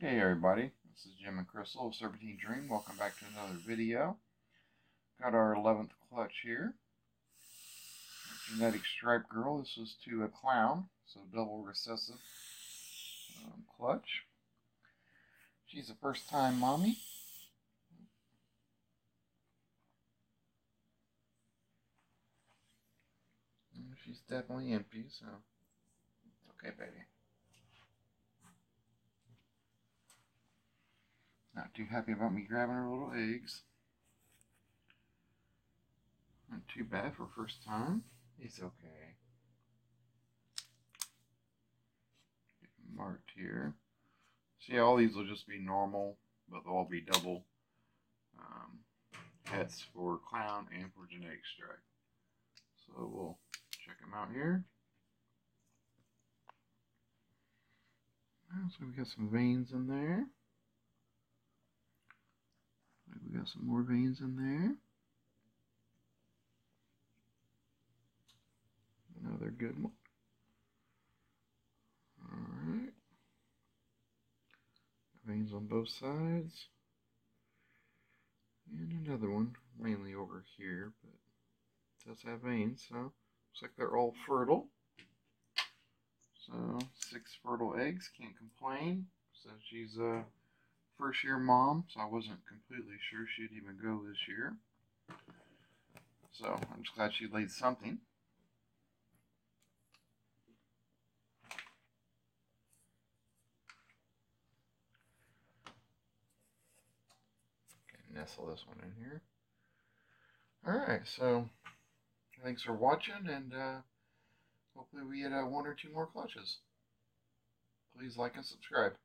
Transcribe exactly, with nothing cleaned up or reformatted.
Hey everybody, this is Jim and Crystal of Serpentine Dream. Welcome back to another video. Got our eleventh clutch here. Genetic Stripe Girl. This was to a Clown, so double recessive um, clutch. She's a first-time mommy. She's definitely empty, so it's okay, baby. Not too happy about me grabbing her little eggs. Not too bad for first time. It's okay. Get marked here. See, all these will just be normal, but they'll all be double um, pets for Clown and for Genetic Stripe. So we'll check them out here. So we got some veins in there. We got some more veins in there. Another good one. Alright. Veins on both sides. And another one, mainly over here, but it does have veins, so looks like they're all fertile. So, six fertile eggs, can't complain. So she's a uh, first year mom, so I wasn't completely sure she'd even go this year. So I'm just glad she laid something. Okay, nestle this one in here. Alright, so thanks for watching, and uh, hopefully we get uh, one or two more clutches. Please like and subscribe.